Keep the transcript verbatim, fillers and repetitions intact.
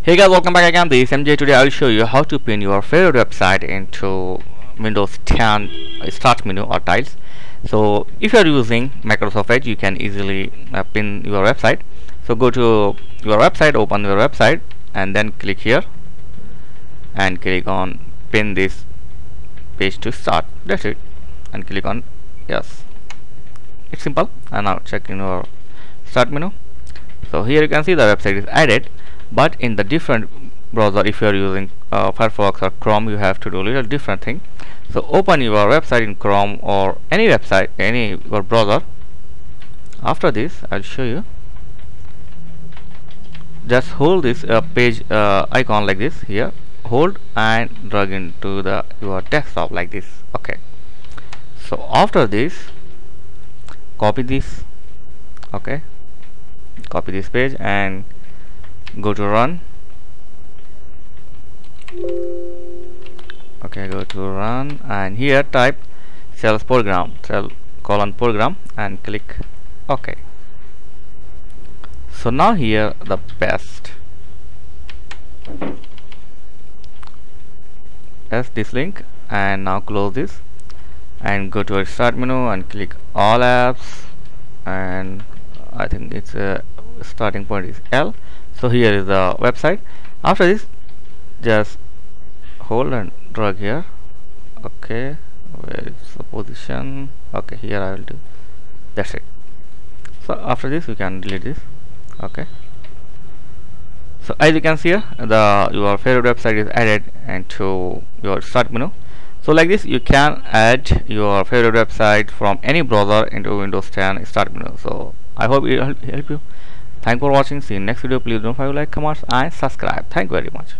Hey guys, welcome back again. This is M J. Today I will show you how to pin your favorite website into Windows ten start menu or tiles. So if you are using Microsoft Edge, you can easily uh, pin your website. So go to your website, open your website, and then click here and click on pin this page to start. That's it, and click on yes. It's simple. And now check in your start menu. So here you can see the website is added, but in the different browser, if you are using uh, Firefox or Chrome, you have to do a little different thing. So open your website in Chrome or any website, any your browser. After this, I'll show you. Just hold this uh, page uh, icon like this here, hold and drag into the your desktop like this. Okay. So after this, copy this. Okay. Copy this page and go to run. Okay, go to run and here type sales program, sell colon program, and click OK. So now here the best as this link, and now close this and go to our start menu and click all apps, and I think it's a uh, starting point is L. So here is the website. After this, just hold and drag here. Okay, where is the position? Okay, here I will do. That's it. So after this, you can delete this. Okay. So as you can see here, the your favorite website is added into your start menu. So like this, you can add your favorite website from any browser into Windows ten start menu. So I hope it help, help you. Thanks for watching. See you in next video. Please don't forget to like, comment, and subscribe. Thank you very much.